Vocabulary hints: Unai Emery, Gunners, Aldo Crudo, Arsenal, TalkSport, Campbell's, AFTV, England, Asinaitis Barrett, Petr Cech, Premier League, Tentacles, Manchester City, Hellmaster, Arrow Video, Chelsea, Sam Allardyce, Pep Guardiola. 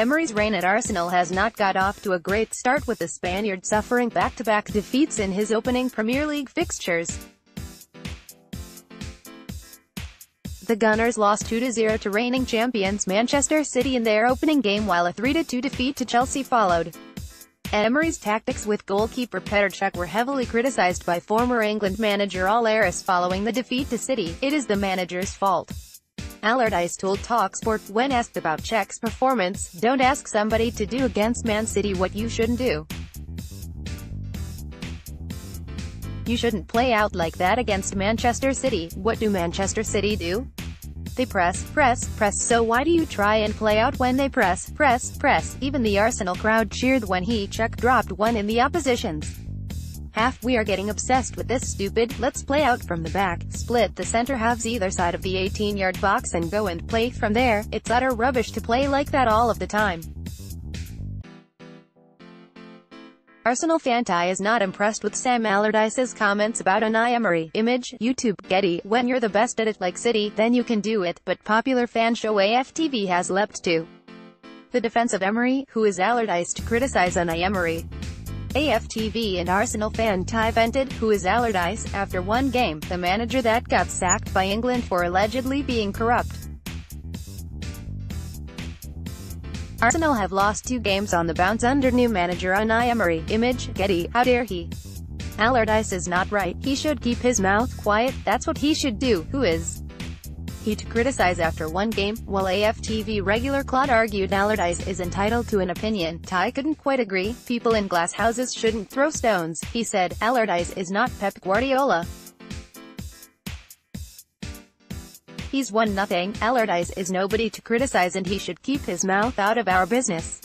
Emery's reign at Arsenal has not got off to a great start, with the Spaniard suffering back-to-back defeats in his opening Premier League fixtures. The Gunners lost 2-0 to reigning champions Manchester City in their opening game, while a 3-2 defeat to Chelsea followed. Emery's tactics with goalkeeper Petr Cech were heavily criticised by former England manager Allardyce following the defeat to City. "It is the manager's fault," Allardyce told TalkSport when asked about Cech's performance. "Don't ask somebody to do against Man City what you shouldn't do. You shouldn't play out like that against Manchester City. What do Manchester City do? They press, press, press, so why do you try and play out when they press, press, press?" Even the Arsenal crowd cheered when Cech dropped one in the opposition's half. "We are getting obsessed with this stupid, let's play out from the back, split the centre-halves either side of the 18-yard box and go and play from there. It's utter rubbish to play like that all of the time." Arsenal fan Ty is not impressed with Sam Allardyce's comments about Unai Emery. Image, YouTube, Getty. "When you're the best at it like City, then you can do it," but popular fan show AFTV has leapt to the defense of Emery. "Who is Allardyce to criticise Unai Emery?" AFTV and Arsenal fan Ty vented, "Who is Allardyce, after one game, the manager that got sacked by England for allegedly being corrupt?" Arsenal have lost 2 games on the bounce under new manager Unai Emery. Image, Getty. "How dare he? Allardyce is not right. He should keep his mouth quiet, that's what he should do. Who is he to criticize after one game?" While AFTV regular Claude argued Allardyce is entitled to an opinion, Ty couldn't quite agree. "People in glass houses shouldn't throw stones," he said. "Allardyce is not Pep Guardiola. He's won nothing. Allardyce is nobody to criticize and he should keep his mouth out of our business."